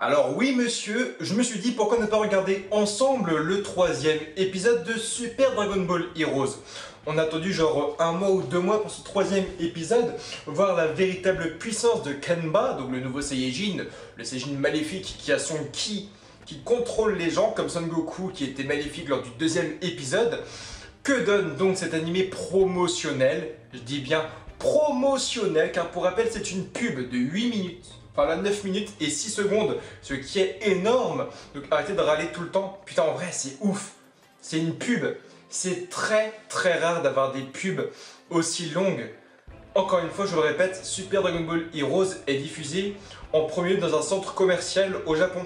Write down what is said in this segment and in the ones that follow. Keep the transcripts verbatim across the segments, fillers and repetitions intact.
Alors oui monsieur, je me suis dit pourquoi ne pas regarder ensemble le troisième épisode de Super Dragon Ball Heroes. On a attendu genre un mois ou deux mois pour ce troisième épisode, voir la véritable puissance de Kanba, donc le nouveau saiyajin, le saiyajin maléfique qui a son ki, qui contrôle les gens comme Son Goku qui était maléfique lors du deuxième épisode. Que donne donc cet animé promotionnel? Je dis bien promotionnel car pour rappel c'est une pub de huit minutes. Voilà, neuf minutes et six secondes, ce qui est énorme. Donc arrêtez de râler tout le temps. Putain, en vrai, c'est ouf. C'est une pub. C'est très très rare d'avoir des pubs aussi longues. Encore une fois, je le répète, Super Dragon Ball Heroes est diffusé en premier dans un centre commercial au Japon.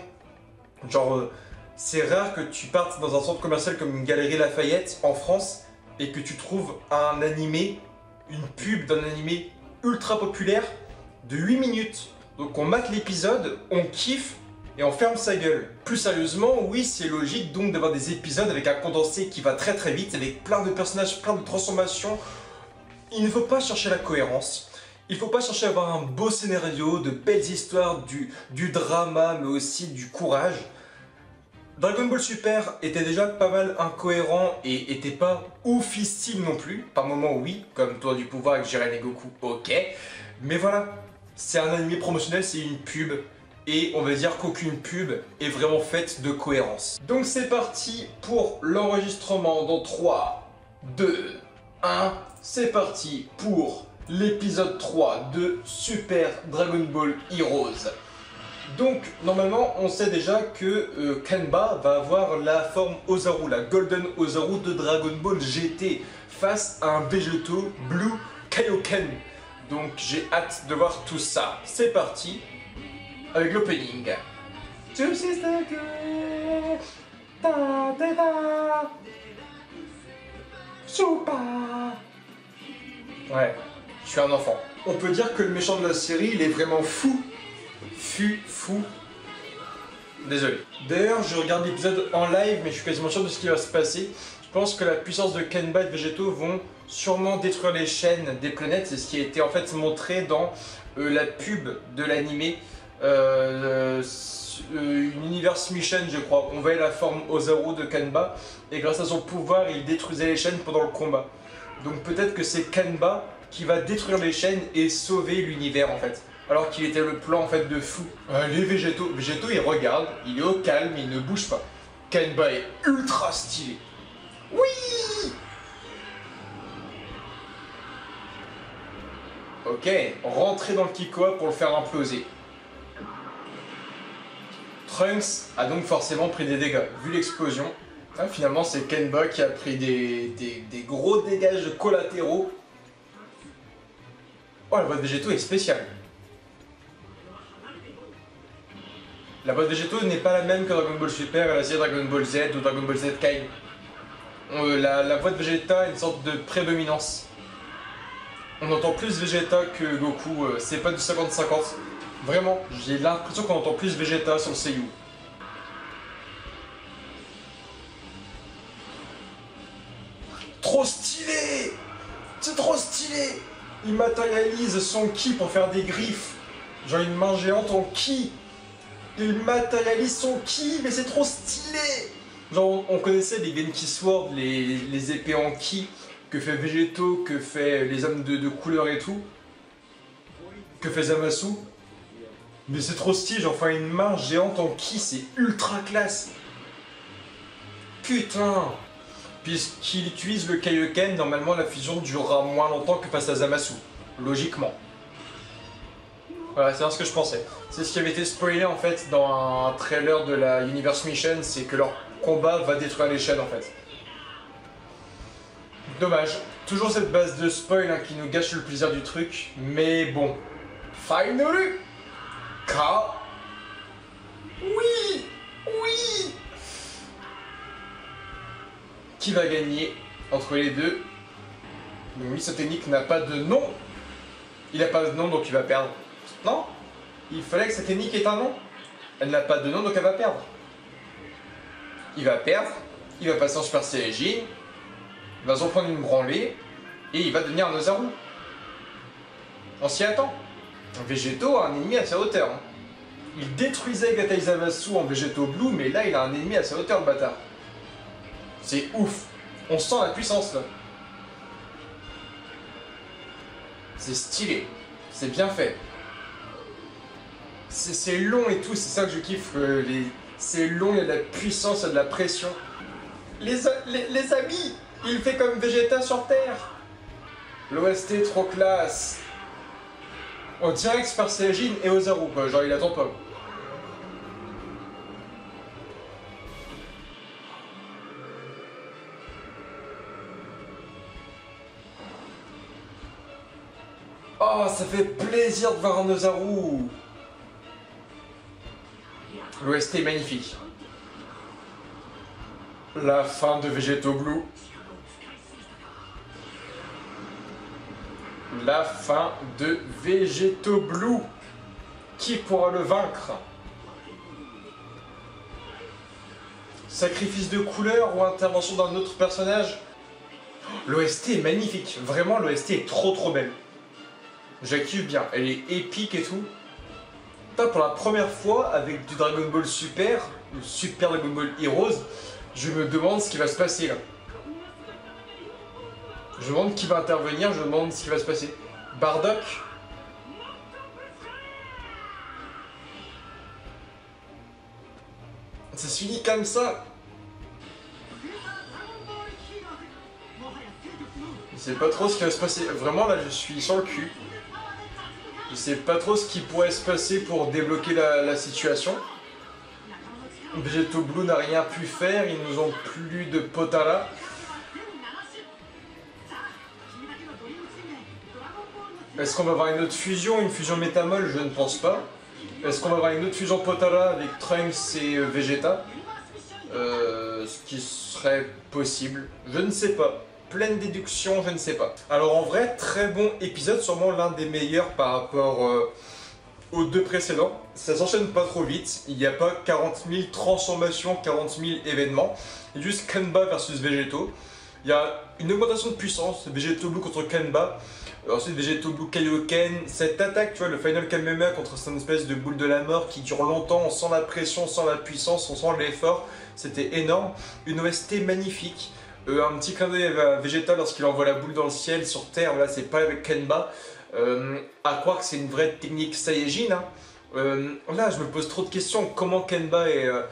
Genre, c'est rare que tu partes dans un centre commercial comme une Galerie Lafayette en France et que tu trouves un animé, une pub d'un animé ultra populaire de huit minutes. Donc on mate l'épisode, on kiffe et on ferme sa gueule. Plus sérieusement, oui c'est logique donc d'avoir des épisodes avec un condensé qui va très très vite, avec plein de personnages, plein de transformations. Il ne faut pas chercher la cohérence, il ne faut pas chercher à avoir un beau scénario, de belles histoires, du, du drama mais aussi du courage. Dragon Ball Super était déjà pas mal incohérent et était pas oufissime non plus. Par moments oui, comme Tour du Pouvoir avec Jiren et Goku, ok. Mais voilà. C'est un animé promotionnel, c'est une pub, et on va dire qu'aucune pub est vraiment faite de cohérence. Donc c'est parti pour l'enregistrement dans trois, deux, un, c'est parti pour l'épisode trois de Super Dragon Ball Heroes. Donc normalement on sait déjà que euh, Kanba va avoir la forme Ōzaru, la Golden Ōzaru de Dragon Ball G T, face à un Vegeto Blue Kaioken. Donc j'ai hâte de voir tout ça. C'est parti avec l'opening. Ouais, je suis un enfant. On peut dire que le méchant de la série, il est vraiment fou. Fou, fou. Désolé. D'ailleurs, je regarde l'épisode en live, mais je suis quasiment sûr de ce qui va se passer. Je pense que la puissance de Kanba et de Vegeto vont sûrement détruire les chaînes des planètes. C'est ce qui a été en fait montré dans euh, la pub de l'animé euh, euh, Universe Mission, je crois. On voyait la forme Ōzaru de Kanba et grâce à son pouvoir, il détruisait les chaînes pendant le combat. Donc peut-être que c'est Kanba qui va détruire les chaînes et sauver l'univers en fait. Alors qu'il était le plan en fait de fou. Euh, les Vegeto, Vegeto il regarde, il est au calme, il ne bouge pas. Kanba est ultra stylé. Oui! Ok, rentrer dans le Kikoa pour le faire imploser. Trunks a donc forcément pris des dégâts, vu l'explosion. Ah, finalement, c'est Kanba qui a pris des, des, des gros dégâts collatéraux. Oh, la voix de Vegeto est spéciale. La voix de Vegeto n'est pas la même que Dragon Ball Super, elle a essayé Dragon Ball Z ou Dragon Ball Z Kai. La, la voix de Vegeta a une sorte de prédominance. On entend plus Vegeta que Goku, euh, c'est pas du cinquante cinquante. Vraiment, j'ai l'impression qu'on entend plus Vegeta sur le Seiyu. Trop stylé! C'est trop stylé! Il matérialise son ki pour faire des griffes. Genre une main géante en ki. Il matérialise son ki, mais c'est trop stylé! Genre on connaissait les Genki Sword, les, les épées en ki, que fait Vegeto, que fait les hommes de, de couleur et tout, que fait Zamasu. Mais c'est trop stylé, genre enfin une main géante en ki, c'est ultra classe. Putain. Puisqu'il utilise le Kaioken, normalement la fusion durera moins longtemps que face à Zamasu, logiquement. Voilà, c'est bien ce que je pensais. C'est ce qui avait été spoilé en fait dans un trailer de la Universe Mission, c'est que leur combat va détruire les chaînes en fait. Dommage. Toujours cette base de spoil hein, qui nous gâche le plaisir du truc, mais bon. Finally! K. Oui! Oui! Qui va gagner entre les deux? Oui, sa technique n'a pas de nom. Il n'a pas de nom donc il va perdre. Non, il fallait que cette technique ait un nom. Elle n'a pas de nom donc elle va perdre. Il va perdre, il va passer en Super Saiyajin, il va s'en prendre une branlée, et il va devenir un Ōzaru. On s'y attend. Vegeto a un ennemi à sa hauteur. Hein. Il détruisait Gattai Zamasu en Vegeto Blue, mais là il a un ennemi à sa hauteur, le bâtard. C'est ouf. On sent la puissance là. C'est stylé. C'est bien fait. C'est long et tout, c'est ça que je kiffe. Euh, les... C'est long, il y a de la puissance, il y a de la pression. Les, les, les amis, il fait comme Vegeta sur Terre. L'O S T trop classe. En direct par saiyajin et Ōzaru, quoi, genre il attend pas. Oh, ça fait plaisir de voir un Ōzaru. L'O S T est magnifique. La fin de Vegeto Blue. La fin de Vegeto Blue. Qui pourra le vaincre? Sacrifice de couleur ou intervention d'un autre personnage? L'O S T est magnifique. Vraiment, l'O S T est trop trop belle. J'active bien. Elle est épique et tout. Putain, pour la première fois, avec du Dragon Ball Super, le Super Dragon Ball Heroes, je me demande ce qui va se passer là. Je me demande qui va intervenir, je me demande ce qui va se passer. Bardock. Ça se finit comme ça. Je sais pas trop ce qui va se passer. Vraiment là, je suis sur le cul. Je sais pas trop ce qui pourrait se passer pour débloquer la, la situation. Vegeto Blue n'a rien pu faire, ils nous ont plus de Potara. Est-ce qu'on va avoir une autre fusion, une fusion métamol? Je ne pense pas. Est-ce qu'on va avoir une autre fusion Potara avec Trunks et Vegeta? euh, Ce qui serait possible, je ne sais pas. Pleine déduction, je ne sais pas. Alors en vrai, très bon épisode, sûrement l'un des meilleurs par rapport euh, aux deux précédents. Ça s'enchaîne pas trop vite, il n'y a pas quarante mille transformations, quarante mille événements. Il y a juste Kanba versus Vegeto. Il y a une augmentation de puissance, Vegeto Blue contre Kanba. Ensuite Vegeto Blue Kaioken. Cette attaque, tu vois, le Final Kamehameha contre cette espèce de boule de la mort qui dure longtemps, on sent la pression, on sent la puissance, on sent l'effort. C'était énorme. Une O S T magnifique. Euh, un petit clin d'œil à Vegeta lorsqu'il envoie la boule dans le ciel, sur Terre, là c'est pas avec Kanba. Euh, à croire que c'est une vraie technique saiyajin. Hein. Euh, là je me pose trop de questions, comment Kanba est, euh,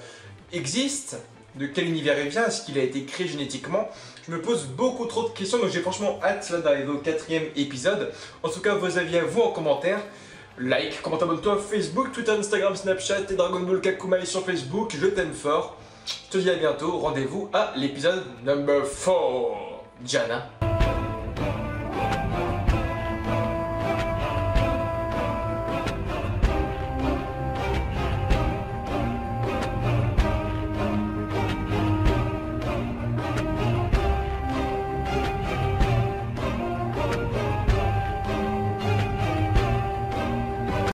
existe? De quel univers il vient? Est-ce qu'il a été créé génétiquement? Je me pose beaucoup trop de questions, donc j'ai franchement hâte d'arriver au quatrième épisode. En tout cas, vos avis à vous en commentaire. Like, comment abonne-toi à Facebook, Twitter, Instagram, Snapchat et Dragon Ball Kakumai sur Facebook. Je t'aime fort. Je te dis à bientôt, rendez-vous à l'épisode number four. Jana.